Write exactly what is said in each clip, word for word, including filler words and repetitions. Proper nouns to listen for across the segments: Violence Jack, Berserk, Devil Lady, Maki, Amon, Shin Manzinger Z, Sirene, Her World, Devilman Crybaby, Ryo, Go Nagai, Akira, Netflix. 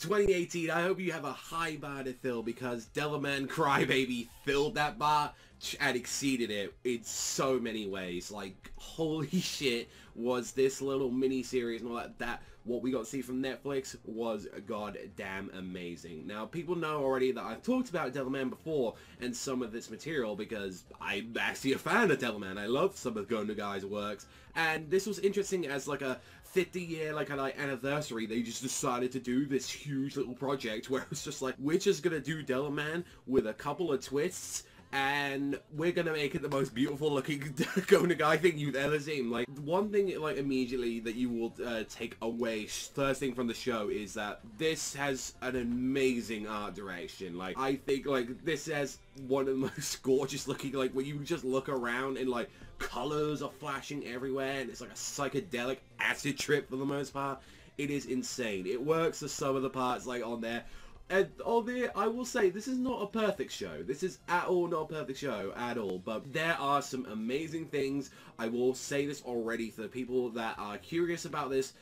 twenty eighteen. I hope you have a high bar to fill, because Devilman Crybaby filled that bar and exceeded it in so many ways. Like, holy shit, was this little mini-series and all that, that what we got to see from Netflix was goddamn amazing. Now, people know already that I've talked about Devilman before and some of this material, because I'm actually a fan of Devilman. I love some of Go Nagai's works, and this was interesting as like a fifty year like, like anniversary. They just decided to do this huge little project where it's just like, we're just gonna do Devilman with a couple of twists, and we're gonna make it the most beautiful looking Go Nagai thing you've ever seen. Like, one thing like immediately that you will uh, take away first thing from the show is that this has an amazing art direction. Like, I think like this has one of the most gorgeous looking, like, when you just look around and like colors are flashing everywhere, and it's like a psychedelic acid trip for the most part. It is insane. It works for some of the parts like on there. And on the, I will say, this is not a perfect show. This is at all not a perfect show at all. But there are some amazing things. I will say this already for the people that are curious about this.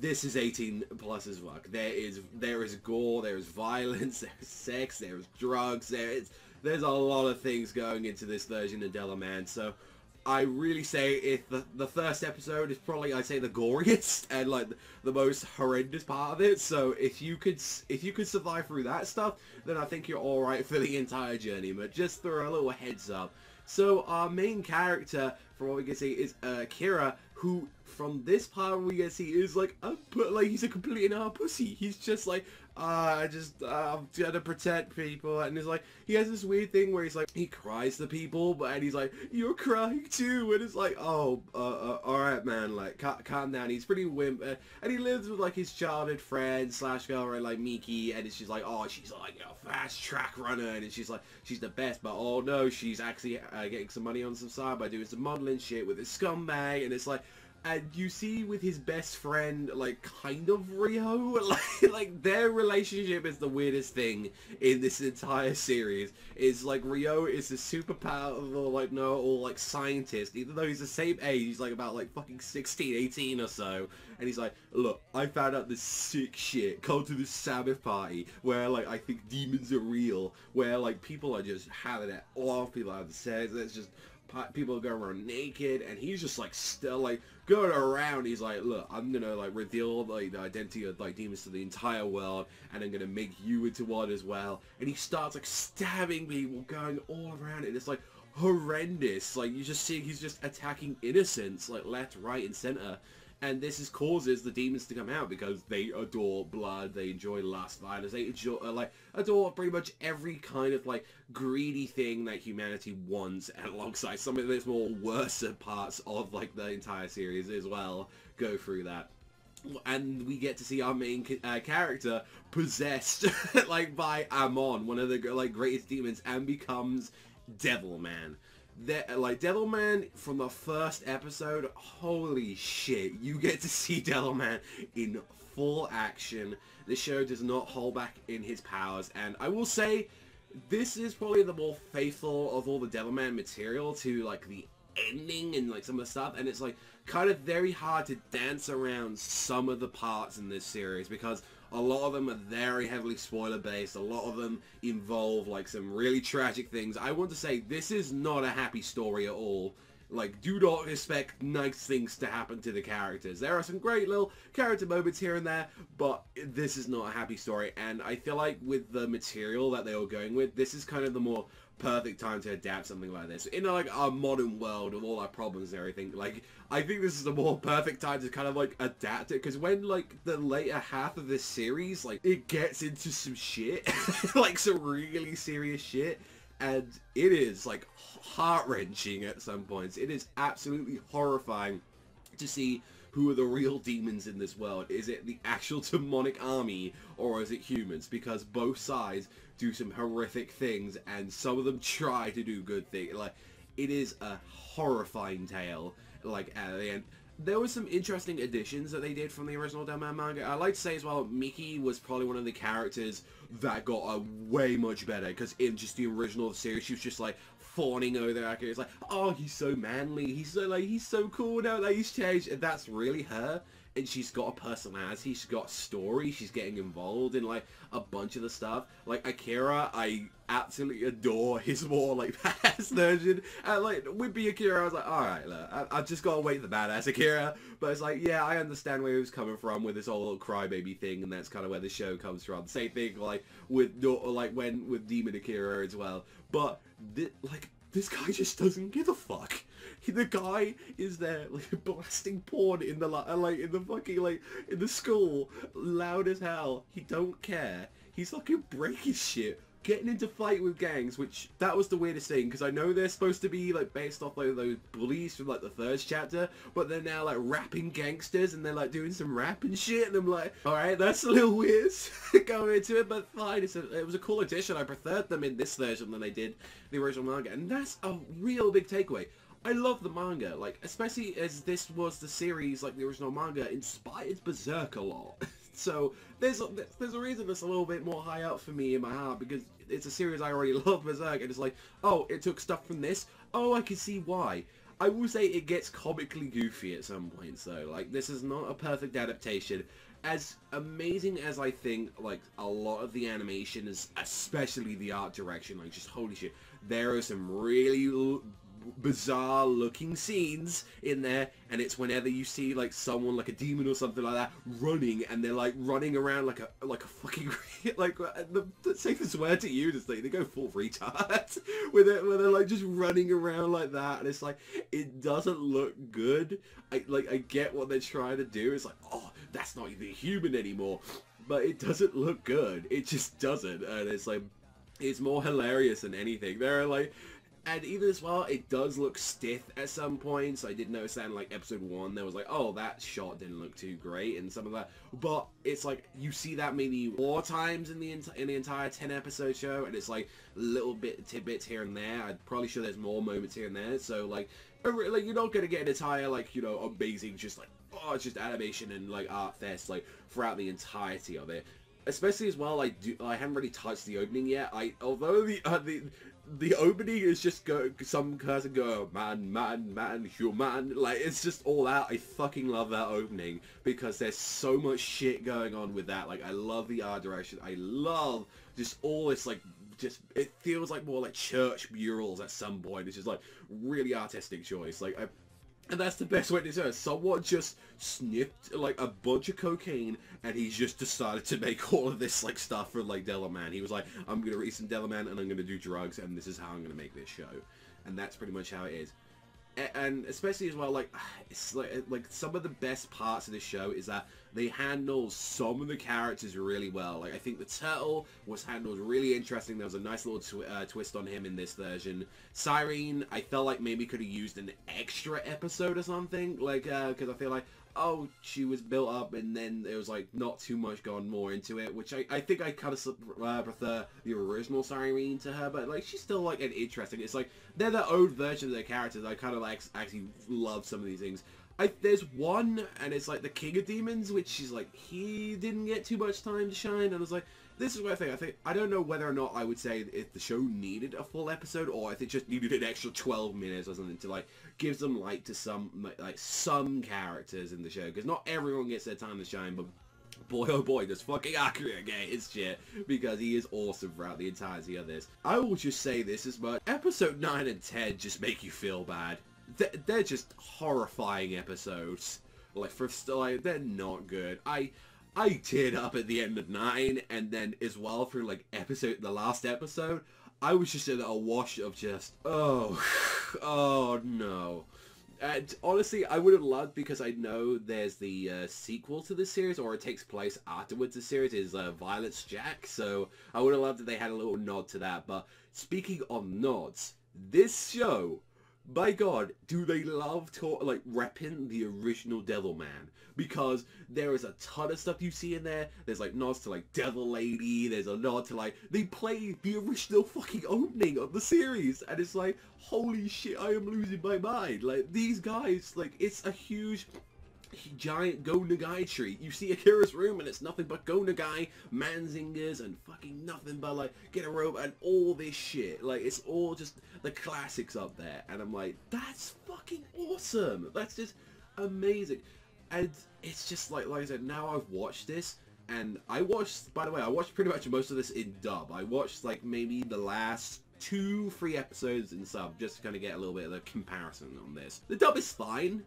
This is eighteen plus as fuck. There is there is gore, there is violence, there is sex, there is drugs. There is there's a lot of things going into this version of Devilman. So I really say if the, the first episode is probably, I'd say, the goriest and like the, the most horrendous part of it. So if you could if you could survive through that stuff, then I think you're all right for the entire journey. But just throw a little heads up. So our main character, from what we can see, is Akira, who from this part we can see is like a like he's a complete and pussy. He's just like, Uh, I just, uh, I'm gonna protect people, and it's like, he has this weird thing where he's like, he cries to people, but and he's like, you're crying too, and it's like, oh, uh, uh alright man, like, ca calm down. He's pretty wimp, uh, and he lives with, like, his childhood friend slash girlfriend, like, Miki, and it's just like, oh, she's like a fast track runner, and she's like, she's the best, but oh no, she's actually uh, getting some money on some side by doing some modeling shit with his scumbag, and it's like, and you see with his best friend, like, kind of Rio, like, like their relationship is the weirdest thing in this entire series. Is like, Rio is this super powerful, like, no, or like scientist, even though he's the same age. He's like about like fucking sixteen, eighteen or so, and he's like, look, I found out this sick shit. Come to this Sabbath party where like I think demons are real, where like people are just having it off, people have the sex, that's just. People go around naked, and he's just like still like going around. He's like, look, I'm gonna like reveal like the identity of like demons to the entire world, and I'm gonna make you into one as well. And he starts like stabbing people, going all around, and it's like horrendous. Like, you just see he's just attacking innocents like left, right, and center. And this is causes the demons to come out, because they adore blood, they enjoy lust, violence, they enjoy, uh, like, adore pretty much every kind of, like, greedy thing that humanity wants, and alongside some of those more worse parts of, like, the entire series as well go through that. And we get to see our main uh, character possessed, like, by Amon, one of the, like, greatest demons, and becomes Devilman. That, like, Devilman from the first episode, holy shit, you get to see Devilman in full action. The show does not hold back in his powers, and I will say, this is probably the more faithful of all the Devilman material to, like, the ending and, like, some of the stuff, and it's, like, kind of very hard to dance around some of the parts in this series, because a lot of them are very heavily spoiler-based. A lot of them involve, like, some really tragic things. I want to say, this is not a happy story at all. Like, do not expect nice things to happen to the characters. There are some great little character moments here and there, but this is not a happy story. And I feel like with the material that they were going with, this is kind of the more perfect time to adapt something like this. In, like, our modern world of all our problems and everything, like, I think this is the more perfect time to kind of, like, adapt it, because when, like, the later half of this series, like, it gets into some shit, like, some really serious shit, and it is, like, heart-wrenching at some points. It is absolutely horrifying to see who are the real demons in this world. Is it the actual demonic army, or is it humans? Because both sides do some horrific things, and some of them try to do good things. Like, it is a horrifying tale, like, at the end. There were some interesting additions that they did from the original Devilman manga. I like to say as well, Miki was probably one of the characters that got uh, way much better, because in just the original series, she was just like fawning over Akira. It's like, oh, he's so manly, he's so like, he's so cool now that he's changed. And that's really her. and she's got a personality, she's got a story, she's getting involved in like a bunch of the stuff. Like Akira, I absolutely adore his more like badass version, and like with be Akira I was like, alright, look, I, I've just gotta wait for badass Akira. But it's like, yeah, I understand where he was coming from with this whole little crybaby thing, and that's kind of where the show comes from. Same thing like with like when with Demon Akira as well. But th like this guy just doesn't give a fuck. He, the guy is there like blasting porn in the like in the fucking like in the school, loud as hell. He don't care. He's fucking breaking shit, getting into fight with gangs, which that was the weirdest thing, because I know they're supposed to be like based off like those bullies from like the first chapter, but they're now like rapping gangsters and they're like doing some rap and shit, and I'm like, alright, that's a little weird going into it, but fine. It's a, it was a cool addition. I preferred them in this version than I did the original manga, and that's a real big takeaway. I love the manga, like, especially as this was the series, like the original manga inspired Berserk a lot. So there's a, there's a reason that's a little bit more high up for me in my heart, because it's a series I already love, Berserk, and it's like, oh, it took stuff from this, oh, I can see why. I will say it gets comically goofy at some points though. Like, this is not a perfect adaptation. As amazing as I think, like, a lot of the animation is, especially the art direction, like, just holy shit, there are some really bizarre looking scenes in there, and it's whenever you see like someone like a demon or something like that running, and they're like running around like a like a fucking like the, the safest word to use is like they go full retard with it, where they're like just running around like that, and it's like it doesn't look good. I like I get what they're trying to do. It's like, oh, that's not even human anymore, but it doesn't look good. It just doesn't, and it's like it's more hilarious than anything. There are like. And even as well, it does look stiff at some points. I did notice that in like episode one, there was like, oh, that shot didn't look too great and some of that. But it's like, you see that maybe four times in the, ent in the entire ten episode show, and it's like little bit tidbits here and there. I'm probably sure there's more moments here and there. So like, like you're not going to get an entire like, you know, amazing just like, oh, it's just animation and like art fest like throughout the entirety of it. Especially as well, I do. I haven't really touched the opening yet. I although the uh, the the opening is just go some person go man man man human, like it's just all out. I fucking love that opening because there's so much shit going on with that. Like I love the art direction. I love just all this like just it feels like more like church murals at some point. It's just like really artistic choice. Like I. And that's the best way to do it. Someone just sniffed like a bunch of cocaine, and he's just decided to make all of this like stuff for like Devilman. He was like, I'm gonna read some Devilman, and I'm gonna do drugs, and this is how I'm gonna make this show. And that's pretty much how it is. And especially as well, like it's like like some of the best parts of this show is that they handle some of the characters really well. Like I think the turtle was handled really interesting. There was a nice little tw uh, twist on him in this version. Sirene, I felt like maybe could have used an extra episode or something, like because uh, I feel like, oh, she was built up, and then it was like not too much gone more into it, which I, I think I kind of uh, prefer the original Sirene to her, but like she's still like an interesting, it's like they're their own version of their characters. I kind of like actually love some of these things. I, there's one, and it's like the King of Demons, which she's like, he didn't get too much time to shine, and I was like, this is what I think. I think I don't know whether or not I would say if the show needed a full episode or if it just needed an extra twelve minutes or something to like give some light to some like some characters in the show, because not everyone gets their time to shine. But boy, oh boy, does fucking Akira get his shit, because he is awesome throughout the entirety of this. I will just say this as much: episode nine and ten just make you feel bad. They're, they're just horrifying episodes. Like for like they're not good. I. I teared up at the end of nine, and then as well through like episode, the last episode, I was just in a wash of just, oh, oh no. And honestly, I would have loved, because I know there's the uh, sequel to this series, or it takes place afterwards. The series is uh, Violence Jack, so I would have loved if they had a little nod to that. But speaking of nods, this show, by God, do they love to like repping the original Devilman, because there is a ton of stuff you see in there. There's like nods to like Devil Lady. There's a nod to like they play the original fucking opening of the series, and it's like, holy shit, I am losing my mind. Like these guys, like it's a huge. Giant Go Nagai tree. You see Akira's room, and it's nothing but Go Nagai, Manzingers, and fucking nothing but like get a rope and all this shit. Like it's all just the classics up there, and I'm like, that's fucking awesome. That's just amazing. And it's just like, like I said, now I've watched this, and I watched, by the way, I watched pretty much most of this in dub. I watched like maybe the last two, three episodes in sub, just to kind of get a little bit of a comparison on this. The dub is fine.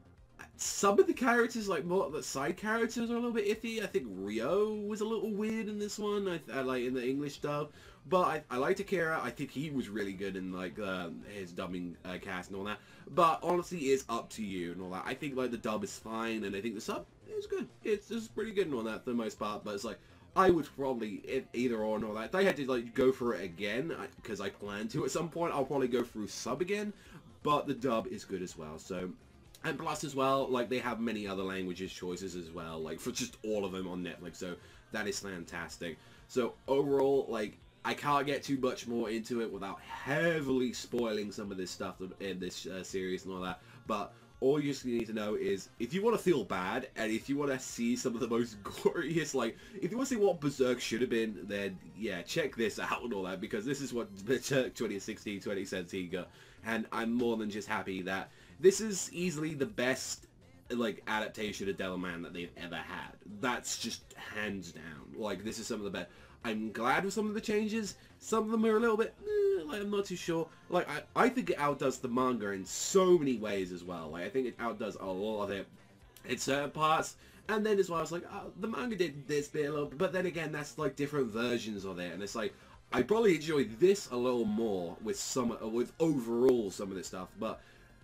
Some of the characters, like more the side characters, are a little bit iffy. I think Ryo was a little weird in this one. I, I like in the English dub, but I, I liked Akira. I think he was really good in like uh, his dubbing uh, cast and all that. But honestly, it's up to you and all that. I think like the dub is fine, and I think the sub is good. It's just pretty good and all that for the most part. But it's like, I would probably either or and all that. If I had to like go for it again, because I, I plan to at some point, I'll probably go through sub again. But the dub is good as well. So. And plus as well, like they have many other languages choices as well, like for just all of them on Netflix, so that is fantastic. So overall, like I can't get too much more into it without heavily spoiling some of this stuff in this uh, series and all that, but all you just need to know is if you want to feel bad and if you want to see some of the most glorious, like if you want to see what Berserk should have been, then yeah, check this out and all that, because this is what Berserk twenty sixteen twenty seventeen got, and I'm more than just happy that this is easily the best like adaptation of Devilman that they've ever had. That's just hands down. Like this is some of the best. I'm glad with some of the changes. Some of them are a little bit, eh, like I'm not too sure. Like I, I think it outdoes the manga in so many ways as well. Like I think it outdoes a lot of it in certain parts. And then as well, I was like, oh, the manga did this bit a little bit, but then again, that's like different versions of it, and it's like I probably enjoy this a little more with some, with overall some of this stuff, but.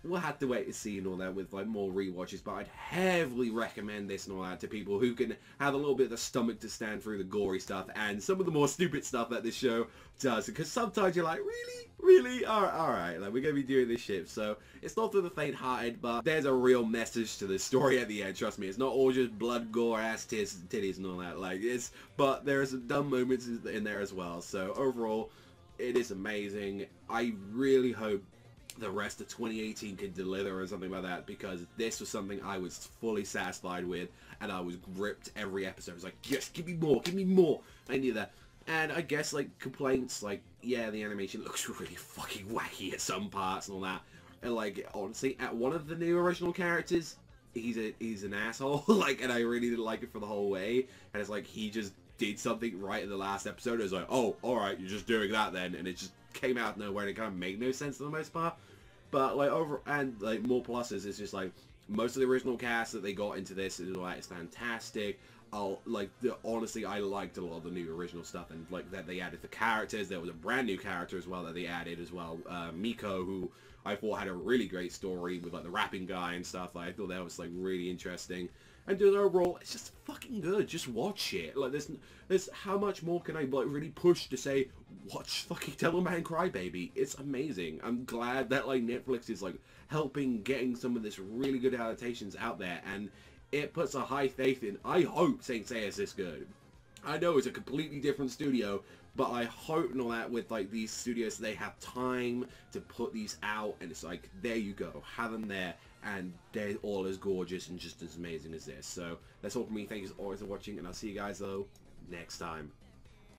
We'll have to wait to see and all that with like more rewatches, but I'd heavily recommend this and all that to people who can have a little bit of the stomach to stand through the gory stuff and some of the more stupid stuff that this show does, because sometimes you're like, really? Really? Alright, alright, like we're going to be doing this shit, so it's not for the faint-hearted, but there's a real message to this story at the end, trust me, it's not all just blood, gore, ass, tits, and titties and all that, like it's, but there are some dumb moments in there as well, so overall, it is amazing. I really hope the rest of twenty eighteen could deliver or something like that, because this was something I was fully satisfied with, and I was gripped every episode. I was like, yes, give me more, give me more. I knew that. And I guess like complaints, like yeah, the animation looks really fucking wacky at some parts and all that. And like honestly, at one of the new original characters, he's a he's an asshole. Like, and I really didn't like it for the whole way. And it's like he just did something right in the last episode. It was like, oh, all right, you're just doing that then, and it just came out of nowhere and it kind of made no sense for the most part. But like over and like more pluses, it's just like most of the original cast that they got into this is like, it's fantastic. I'll like the, honestly, I liked a lot of the new original stuff, and like that they added the characters. There was a brand new character as well that they added as well, uh, Miko, who I thought had a really great story with like the rapping guy and stuff. Like, I thought that was like really interesting. And do their role, it's just fucking good. Just watch it. Like this, this. How much more can I like really push to say, watch fucking Devilman Crybaby? It's amazing. I'm glad that like Netflix is like helping getting some of this really good adaptations out there, and it puts a high faith in. I hope Saint Seiya is this good. I know it's a completely different studio, but I hope and all that with like these studios, they have time to put these out, and it's like there you go, have them there. And they're all as gorgeous and just as amazing as this. So that's all for me. Thank you as always for watching, and I'll see you guys though next time.